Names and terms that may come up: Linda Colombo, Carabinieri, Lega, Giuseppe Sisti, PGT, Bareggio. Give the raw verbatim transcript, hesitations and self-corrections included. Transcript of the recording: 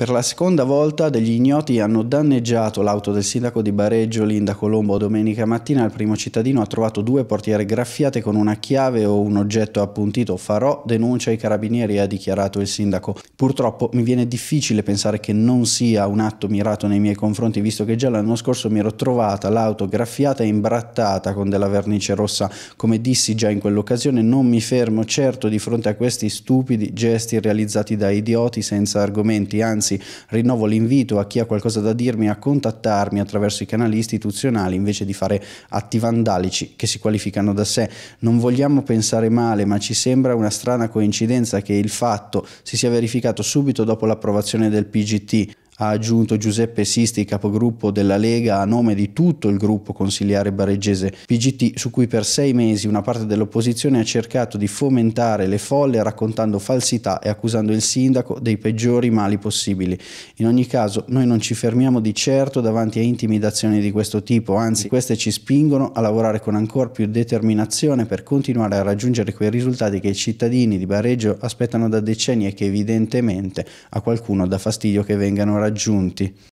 Per la seconda volta degli ignoti hanno danneggiato l'auto del sindaco di Bareggio, Linda Colombo. Domenica mattina il primo cittadino ha trovato due portiere graffiate con una chiave o un oggetto appuntito. Farò denuncia ai carabinieri, ha dichiarato il sindaco. Purtroppo mi viene difficile pensare che non sia un atto mirato nei miei confronti, visto che già l'anno scorso mi ero trovata l'auto graffiata e imbrattata con della vernice rossa. Come dissi già in quell'occasione, non mi fermo certo di fronte a questi stupidi gesti realizzati da idioti senza argomenti, anzi rinnovo l'invito a chi ha qualcosa da dirmi a contattarmi attraverso i canali istituzionali invece di fare atti vandalici che si qualificano da sé. Non vogliamo pensare male, ma ci sembra una strana coincidenza che il fatto si sia verificato subito dopo l'approvazione del P G T. Ha aggiunto Giuseppe Sisti, capogruppo della Lega, a nome di tutto il gruppo consiliare bareggese. P G T su cui per sei mesi una parte dell'opposizione ha cercato di fomentare le folle raccontando falsità e accusando il sindaco dei peggiori mali possibili. In ogni caso noi non ci fermiamo di certo davanti a intimidazioni di questo tipo, anzi queste ci spingono a lavorare con ancora più determinazione per continuare a raggiungere quei risultati che i cittadini di Bareggio aspettano da decenni e che evidentemente a qualcuno dà fastidio che vengano raggiunti. aggiunti.